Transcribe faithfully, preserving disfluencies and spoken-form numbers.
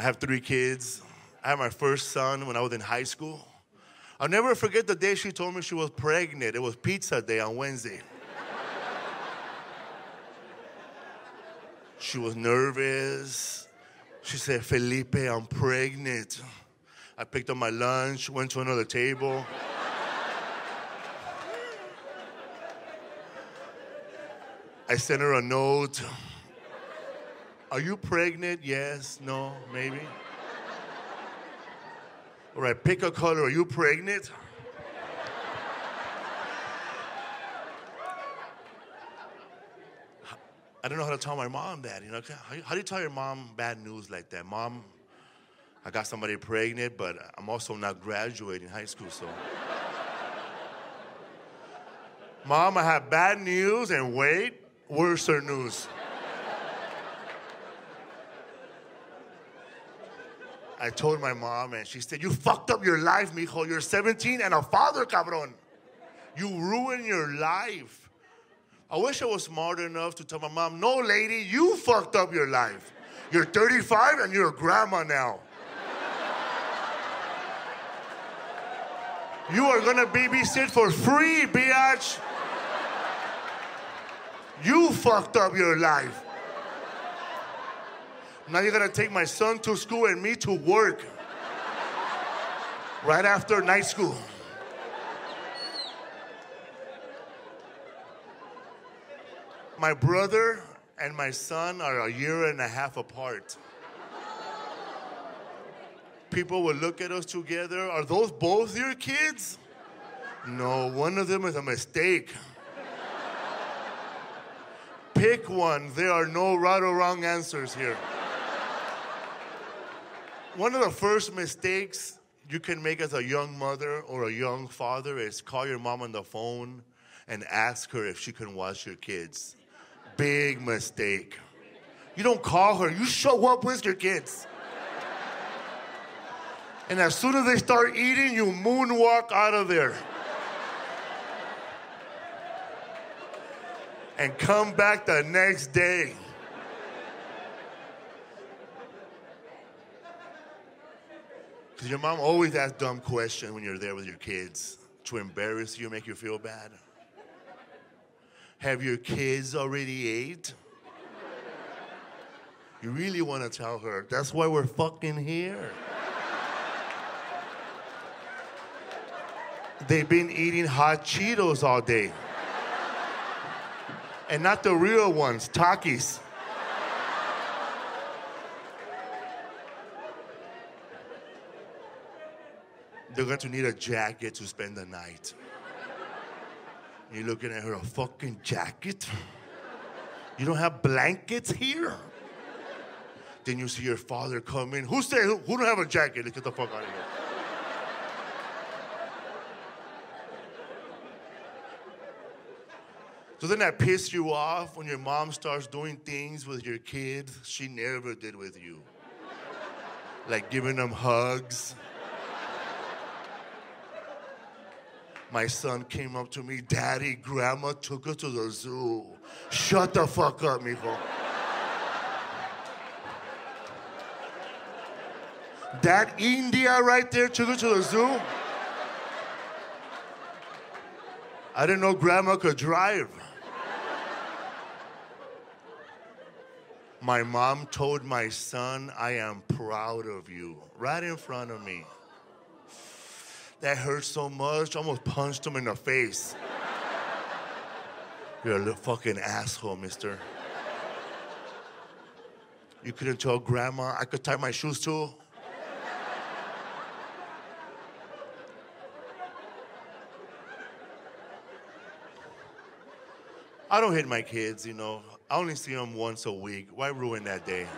I have three kids. I had my first son when I was in high school. I'll never forget the day she told me she was pregnant. It was pizza day on Wednesday. She was nervous. She said, "Felipe, I'm pregnant." I picked up my lunch, went to another table. I sent her a note. "Are you pregnant? Yes, no, maybe." All right, pick a color. "Are you pregnant?" I don't know how to tell my mom that, you know? How do you tell your mom bad news like that? "Mom, I got somebody pregnant, but I'm also not graduating high school, so." "Mom, I have bad news and wait, worser news." I told my mom, and she said, "You fucked up your life, mijo. You're seventeen and a father, cabrón. You ruined your life." I wish I was smart enough to tell my mom, "No, lady, you fucked up your life. You're thirty-five and you're a grandma now. You are gonna babysit for free, biatch. You fucked up your life. Now you're gonna take my son to school and me to work right after night school." My brother and my son are a year and a half apart. People would look at us together. "Are those both your kids?" "No, one of them is a mistake." "Pick one. There are no right or wrong answers here." One of the first mistakes you can make as a young mother or a young father is call your mom on the phone and ask her if she can watch your kids. Big mistake. You don't call her, you show up with your kids. And as soon as they start eating, you moonwalk out of there. And come back the next day. Because your mom always asks dumb questions when you're there with your kids to embarrass you, make you feel bad. "Have your kids already ate?" You really want to tell her, "That's why we're fucking here. They've been eating hot Cheetos all day. And not the real ones, Takis." They're going to need a jacket to spend the night. You're looking at her, "A fucking jacket? You don't have blankets here?" Then you see your father come in. "Who said, who, who don't have a jacket? Let's get the fuck out of here." Doesn't that piss you off when your mom starts doing things with your kids she never did with you? Like giving them hugs. My son came up to me, "Daddy, Grandma took us to the zoo." Shut the fuck up, mijo. That India right there took us to the zoo? I didn't know Grandma could drive. My mom told my son, "I am proud of you," right in front of me. That hurt so much, I almost punched him in the face. "You're a little fucking asshole, mister. You couldn't tell Grandma I could tie my shoes too?" I don't hit my kids, you know. I only see them once a week. Why ruin that day?